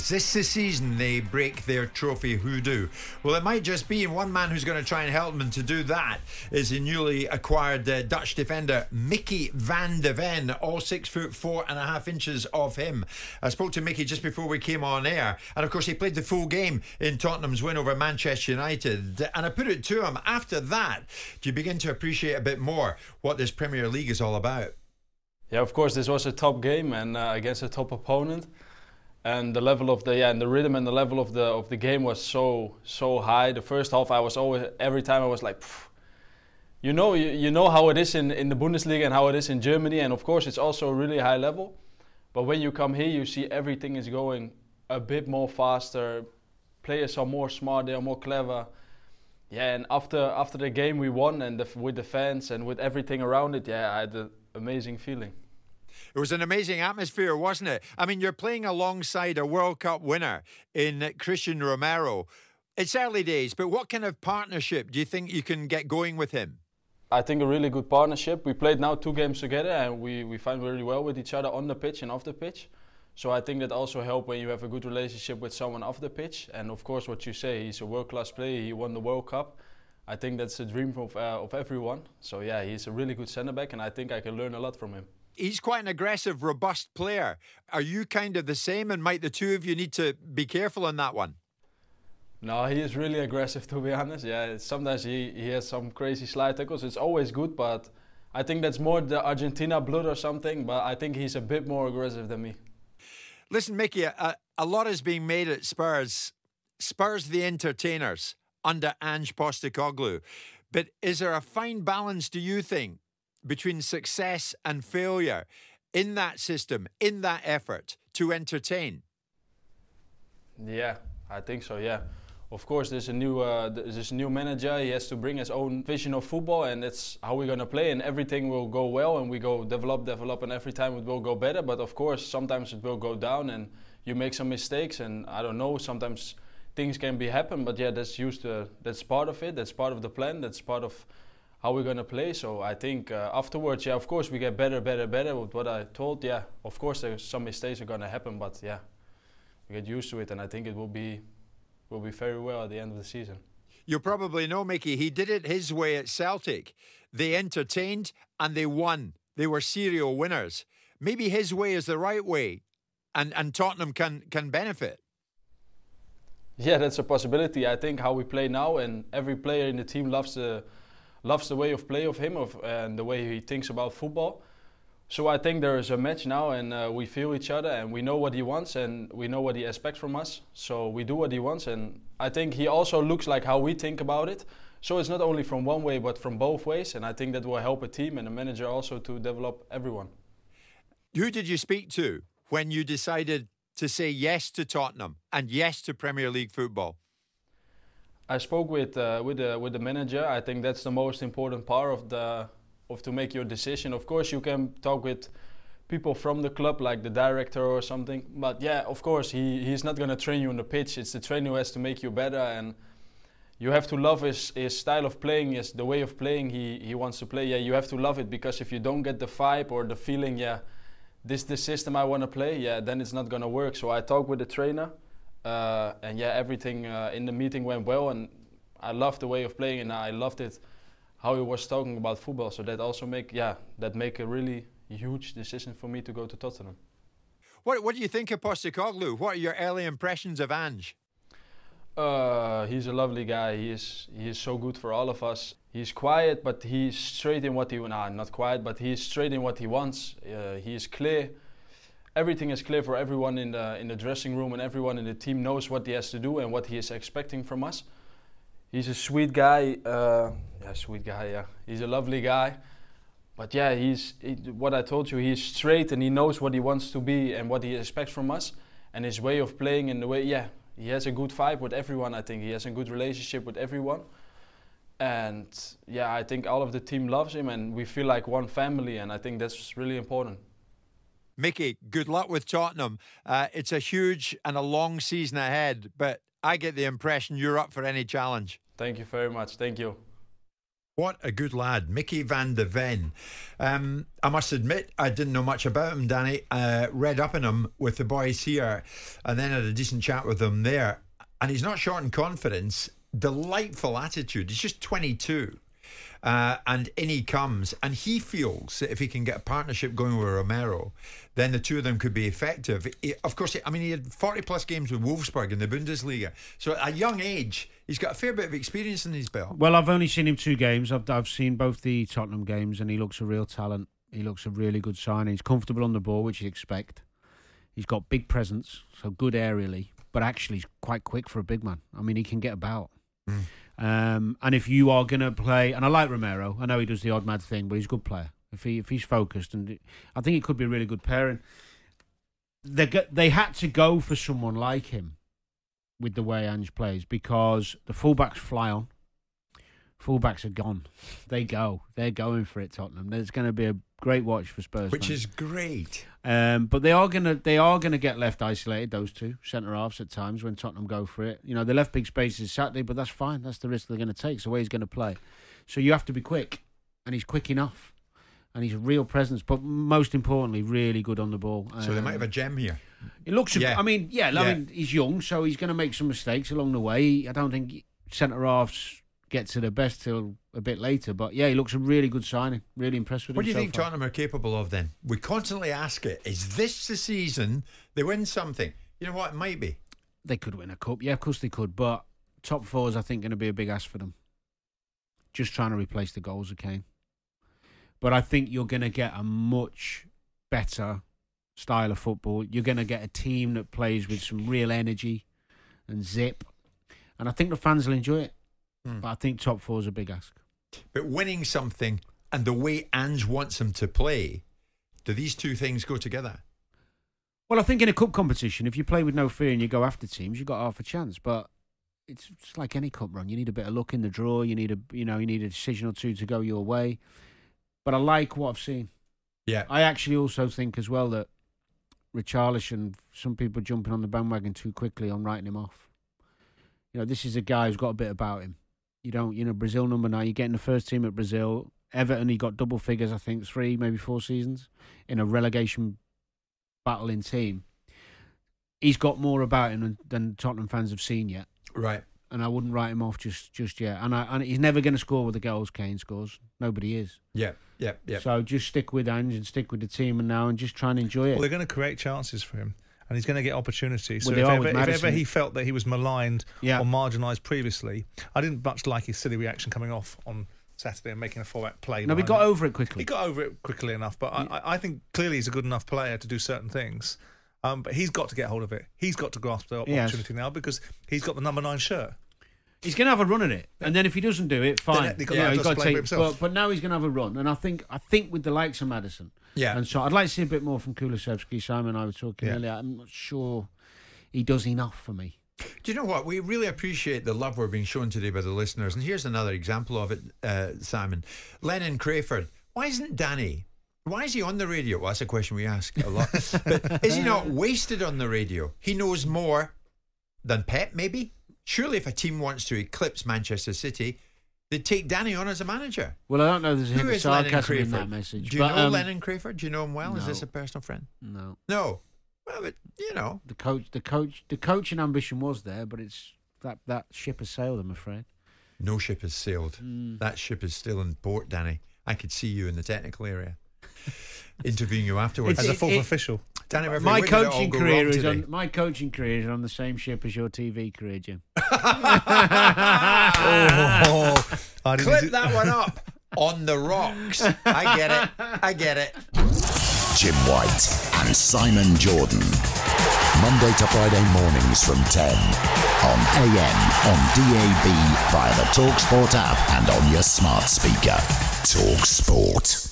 Is this the season they break their trophy hoodoo? Well, it might just be, and one man who's going to try and help them to do that is the newly acquired Dutch defender Mickey van de Ven, all 6 foot 4.5 inches of him. I spoke to Mickey just before we came on air, and of course he played the full game in Tottenham's win over Manchester United, and I put it to him, after that, do you begin to appreciate a bit more what this Premier League is all about? Yeah, of course, this was a top game and against a top opponent, and the level of the and the rhythm and the level of the game was so high. The first half, I was always, every time I was like, pfft. you know how it is in the Bundesliga and how it is in Germany, and of course it's also a really high level. But when you come here, you see everything is going a bit more faster. Players are more smart, they are more clever. Yeah, and after the game we won, and with the fans and with everything around it, yeah, I had an amazing feeling. It was an amazing atmosphere, wasn't it? I mean, you're playing alongside a World Cup winner in Christian Romero. It's early days, but what kind of partnership do you think you can get going with him? I think a really good partnership. We played now 2 games together, and we find really well with each other on the pitch and off the pitch. So I think that also helps when you have a good relationship with someone off the pitch. And of course, what you say, he's a world-class player, he won the World Cup. I think that's a dream of everyone. So yeah, he's a really good centre-back, and I think I can learn a lot from him. He's quite an aggressive, robust player. Are you kind of the same, and might the two of you need to be careful on that one? No, he is really aggressive, to be honest. Yeah, sometimes he has some crazy slide tackles. It's always good, but I think that's more the Argentina blood or something, but I think he's a bit more aggressive than me. Listen, Mickey, a lot is being made at Spurs. Spurs the entertainers under Ange Postecoglou. But is there a fine balance, do you think, between success and failure in that system, in that effort to entertain? Yeah, I think so, yeah. Of course, there's a new manager. He has to bring his own vision of football, and that's how we're going to play, and everything will go well, and we go develop, and every time it will go better. But of course, sometimes it will go down, and you make some mistakes, and I don't know, sometimes things can happen, but yeah, that's part of it, that's part of the plan, that's part of how we're going to play. So I think afterwards, yeah, of course, we get better with what I told. Yeah, of course, there's some mistakes are going to happen, but yeah, we get used to it, and I think it will be very well at the end of the season. You probably know, Mickey, he did it his way at Celtic. They entertained and they won. They were serial winners. Maybe his way is the right way, and Tottenham can benefit. Yeah, that's a possibility. I think how we play now, and every player in the team loves the way of play of him and the way he thinks about football. So I think there is a match now, and we feel each other, and we know what he wants, and we know what he expects from us. So we do what he wants, and I think he also looks like how we think about it. So it's not only from one way, but from both ways, and I think that will help a team and a manager also to develop everyone. Who did you speak to when you decided to say yes to Tottenham and yes to Premier League football? I spoke with the manager. I think that's the most important part of to make your decision. Of course, you can talk with people from the club, like the director or something. But yeah, of course, he's not going to train you on the pitch. It's the trainer who has to make you better, and you have to love his style of playing, the way of playing he wants to play. Yeah, you have to love it, because if you don't get the vibe or the feeling, yeah, this is the system I want to play, yeah, then it's not going to work. So I talked with the trainer. And yeah, everything in the meeting went well, and I loved the way of playing, and I loved it how he was talking about football. So that also make a really huge decision for me to go to Tottenham. What do you think of Postecoglou? What are your early impressions of Ange? He's a lovely guy. He is so good for all of us. He's quiet, but he's straight in what he wants. Nah, not quiet, but he's straight in what he wants. He is clear. Everything is clear for everyone in the dressing room, and everyone in the team knows what he has to do and what he is expecting from us. He's a sweet guy. He's a lovely guy. But yeah, what I told you, he's straight, and he knows what he wants to be and what he expects from us. And his way of playing, and the way, yeah, he has a good vibe with everyone, I think. He has a good relationship with everyone. And yeah, I think all of the team loves him, and we feel like one family, and I think that's really important. Mickey, good luck with Tottenham. It's a huge and a long season ahead, but I get the impression you're up for any challenge. Thank you very much. Thank you. What a good lad, Mickey van de Ven. I must admit, I didn't know much about him, Danny. Read up on him with the boys here and then had a decent chat with them there. And he's not short in confidence. Delightful attitude. He's just 22. And in he comes. And he feels that if he can get a partnership going with Romero, then the two of them could be effective. He had 40-plus games with Wolfsburg in the Bundesliga. So at a young age, he's got a fair bit of experience in his belt. Well, I've only seen him two games. I've seen both the Tottenham games, and he looks a real talent. He looks a really good signing. He's comfortable on the ball, which you'd expect. He's got big presence, so good aerially. But actually, he's quite quick for a big man. I mean, he can get about. And if you are going to play, and I like Romero, I know he does the odd mad thing, but he's a good player. If he's focused, and I think it could be a really good pairing. They had to go for someone like him with the way Ange plays, because the fullbacks fly on. Fullbacks are gone. They go. They're going for it, Tottenham. There's going to be a great watch for Spurs, which is great. But they are going to get left isolated. Those two centre halves at times when Tottenham go for it. You know, they left big spaces Saturday, but that's fine. That's the risk they're going to take. It's the way he's going to play. So you have to be quick, and he's quick enough, and he's a real presence. But most importantly, really good on the ball. So they might have a gem here. It looks. Yeah. I mean, he's young, so he's going to make some mistakes along the way. I don't think centre halves get to the best till a bit later, but yeah, he looks a really good signing. Really impressed with him. What do you think Tottenham are capable of then? We constantly ask it. Is this the season they win something? You know what? It might be. They could win a cup. Yeah, of course they could. But top four is, I think, going to be a big ask for them. Just trying to replace the goals of Kane. But I think you're going to get a much better style of football. You're going to get a team that plays with some real energy and zip. And I think the fans will enjoy it. But I think top four is a big ask. But winning something and the way Ange wants them to play, do these two things go together? Well, I think in a cup competition, if you play with no fear and you go after teams, you've got half a chance. But it's just like any cup run. You need a bit of luck in the draw. You need a decision or two to go your way. But I like what I've seen. Yeah. I actually also think as well that Richarlison, some people jumping on the bandwagon too quickly on writing him off. You know, this is a guy who's got a bit about him. Brazil #9, you get in the first team at Brazil. Everton, he got double figures, I think, 3, maybe 4 seasons in a relegation battling team. He's got more about him than Tottenham fans have seen yet. Right. And I wouldn't write him off just yet. And he's never going to score with the goals Kane scores. Nobody is. Yeah. So just stick with Ange and stick with the team and just try and enjoy it. Well, they're going to create chances for him. And he's going to get opportunities. So if ever he felt that he was maligned or marginalised previously, I didn't much like his silly reaction coming off on Saturday and making a full-back play. No, he got over it quickly. He got over it quickly enough, but I think clearly he's a good enough player to do certain things. But he's got to get hold of it. He's got to grasp the opportunity now because he's got the #9 shirt. He's going to have a run at it, and then if he doesn't do it, fine. But now he's going to have a run, and I think with the likes of Maddison, and so I'd like to see a bit more from Kulusevski. Simon and I were talking earlier. I'm not sure he does enough for me. Do you know what? We really appreciate the love we're being shown today by the listeners, and here's another example of it, Simon. Lennon Crayford. Why isn't Danny? Why is he on the radio? Well, that's a question we ask a lot. But is he not wasted on the radio? He knows more than Pep, maybe. Surely if a team wants to eclipse Manchester City, they'd take Danny on as a manager. Well, I don't know. There's a hint of sarcasm in that message. Do you know Lennon Crayford? Do you know him well? No. Is this a personal friend? No. No. Well, but, you know. The coaching ambition was there, but it's that ship has sailed, I'm afraid. No ship has sailed. That ship is still in port, Danny. I could see you in the technical area. Interviewing you afterwards as a fourth official. Danny Murphy, my coaching career is on the same ship as your TV career, Jim. Clip that one up. On the rocks. I get it. Jim White and Simon Jordan, Monday to Friday mornings from 10 on AM, on DAB, via the TalkSport app and on your smart speaker. TalkSport.